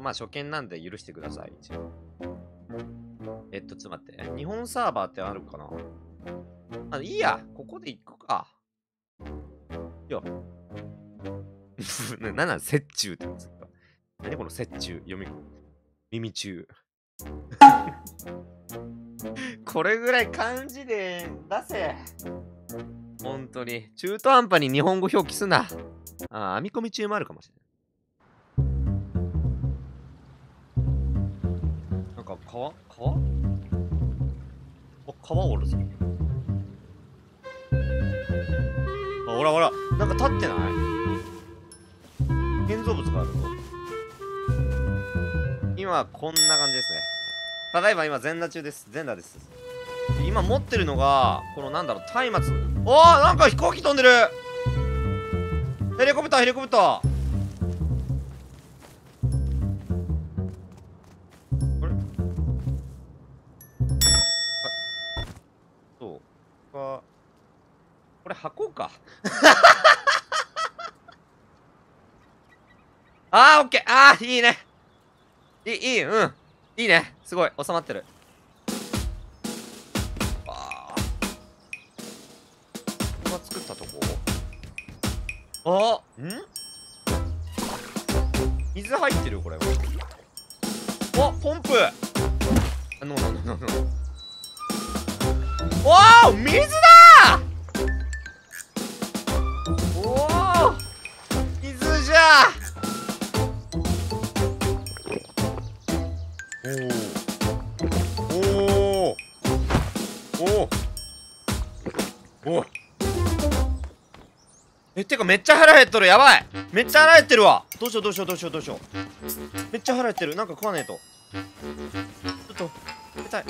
応まあ初見なんで許してください。一応ちょっと待って。日本サーバーってあるかな？あ、いいや。ここで行くか。よ。なんなん、折衷って言うんですか？何この折衷。読み込む。耳中。これぐらい漢字で出せ。ほんとに。中途半端に日本語表記すんな。ああ、編み込み中もあるかもしれない。川おるぞ。あ、ほらほら、なんか立ってない建造物があるぞ。今はこんな感じですね。ただいま今全裸中です。全裸です。今持ってるのがこのなんだろう、松明。おー、なんか飛行機飛んでる。ヘリコプター、ヘリコプター。箱か。あー、オッケー。あー、いいね。いい、うん。いいね。すごい。収まってる。あー。ここは作ったとこ？あー。ん？水入ってるこれは。お、ポンプ。あ、ノーノーノーノー。おー、水だー！おおてかめっちゃ腹減っとる。やばい、めっちゃ腹減ってるわ。どうしようどうしようどうしようどうしよう。めっちゃ腹減ってる。なんか食わねえと。ちょっと食べたい。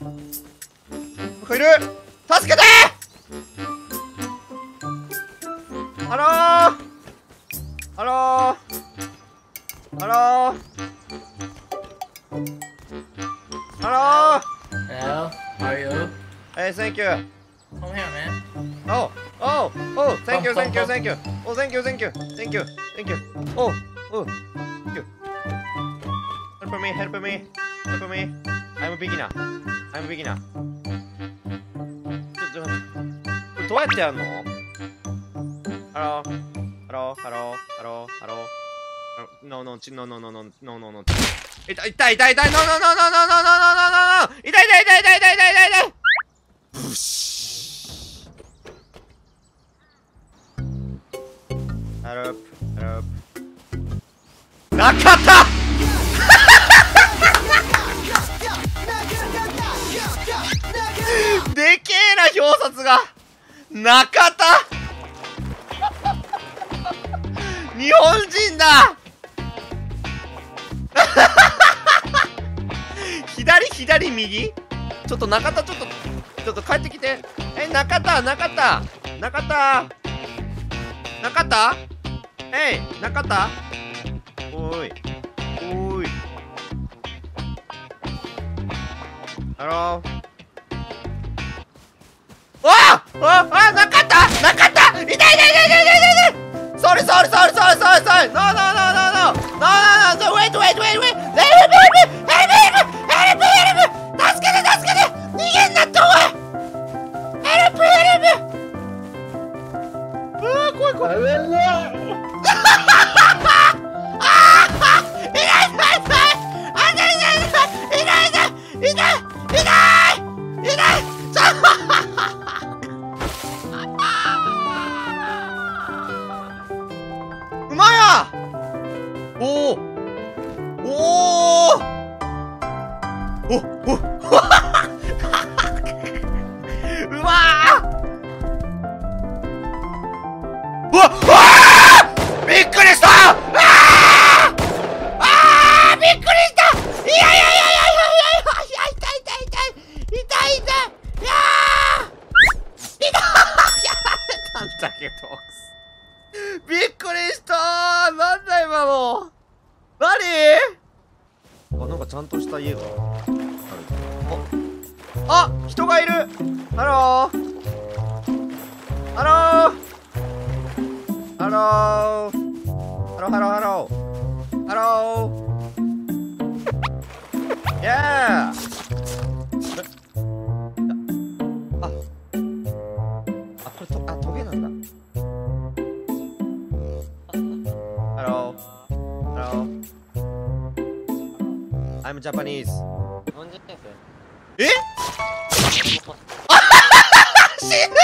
なんかいる。助けてー。Hello? Hello? How are you? Hey, thank you. Come here, man. Oh, thank you. Oh, thank you. Oh. Thank you. Help me. I'm a beginner. ちょっと、どうやってやるの？ Hello?No. 痛い No. 痛い。よし。Help。なかった。でけえな表札が。なかった。日本人だ。左右。ちょっと中田、ちょっと帰ってきて。中田中田。おい。あ、中田。痛い。Sorry. No. Wait. ハローハローハローハローハローイエー。ああ、これと、あ、トゲなんだ。ハローハロー I'm Japanese。 えっ死ぬな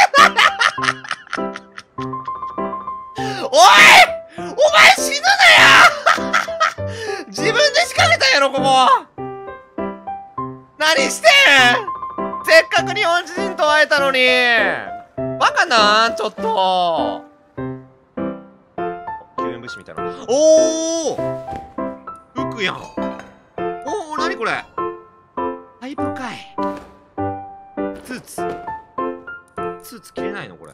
おい、お前死ぬなよ自分で仕掛けたやろ、ここ。何してん、せっかく日本人と会えたのに。バカなん、ちょっと。救援物資みたいな。おー、服やん。おー、なにこれ、パイプかい。スーツ。スーツ着れないのこれ。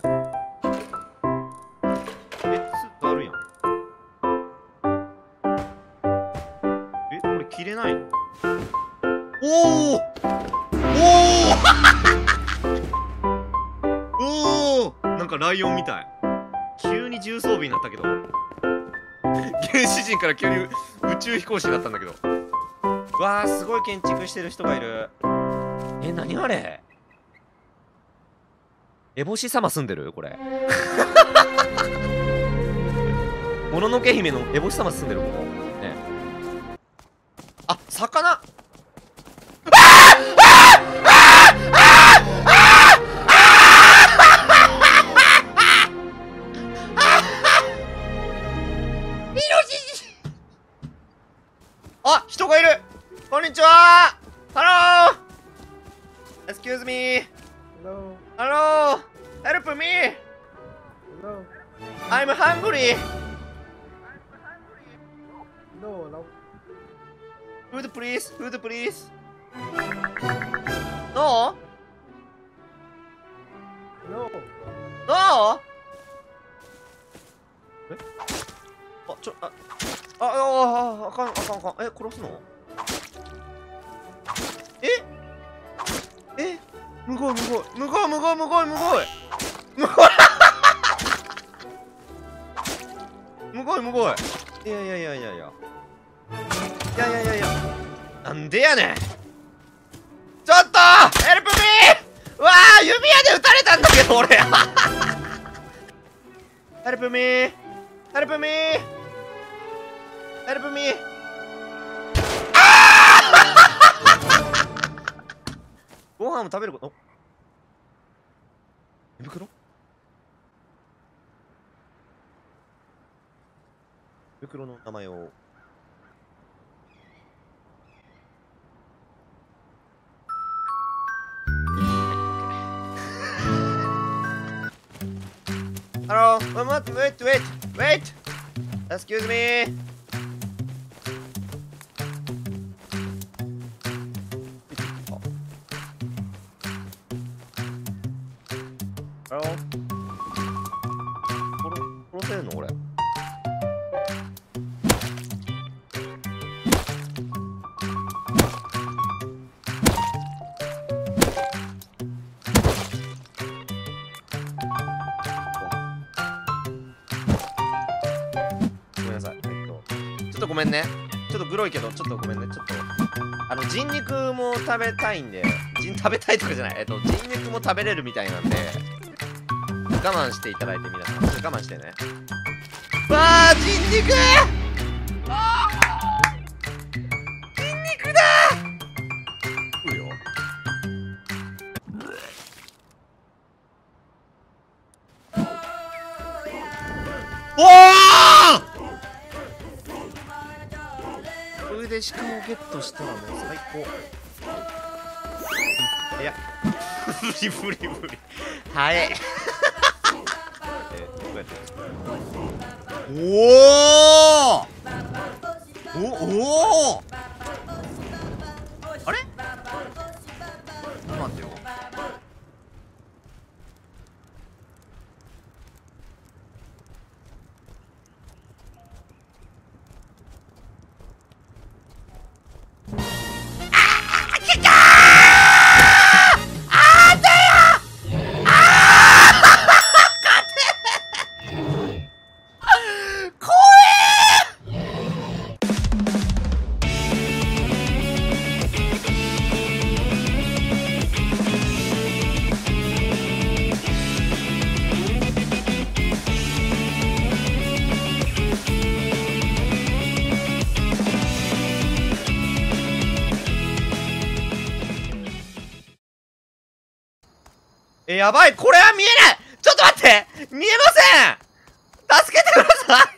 切れない。おお。おお。おお。なんかライオンみたい。急に重装備になったけど。原始人から急に宇宙飛行士になったんだけど。わあ、すごい建築してる人がいる。え、何あれ。エボシ様住んでる、これ。もののけ姫のエボシ様住んでる、ここ。あ、魚。あああ、人がいる。こんにちは。ハロー。Excuse me。Hello。Help me。I'm hungry。Food please, food please. No? No. No? え？あ、ちょ、あ、あ、あ、あかん、あかん、あかん。え、殺すの？え？え？むごい、むごい。むごい、むごい、むごい、むごい。むごい。むごい、むごい。いやいやいやいやいや。いやいやいやいや、なんでやねん。ちょっとヘルプミー。うわあ、指輪で撃たれたんだけど俺ヘルプミーヘルプミーヘルプミー。ご飯を食べること、寝袋、寝袋の名前を。ハロー、待って、wait! Excuse me! ハロー、殺せんのこれ。ごめんね、ちょっとグロいけど、ちょっとごめんね、ちょっと人肉も食べたいんで、食べたいとかじゃない、人肉も食べれるみたいなんで我慢していただいて、皆さんちょっと我慢してね。わあ、人肉、あー、人肉だー。食うよ。おお、でしかもゲットしたらもう最高。いや無理無理無理、早いおおおお、あれ、待ってよ、やばい、これは見えない。ちょっと待って、見えません。助けてください。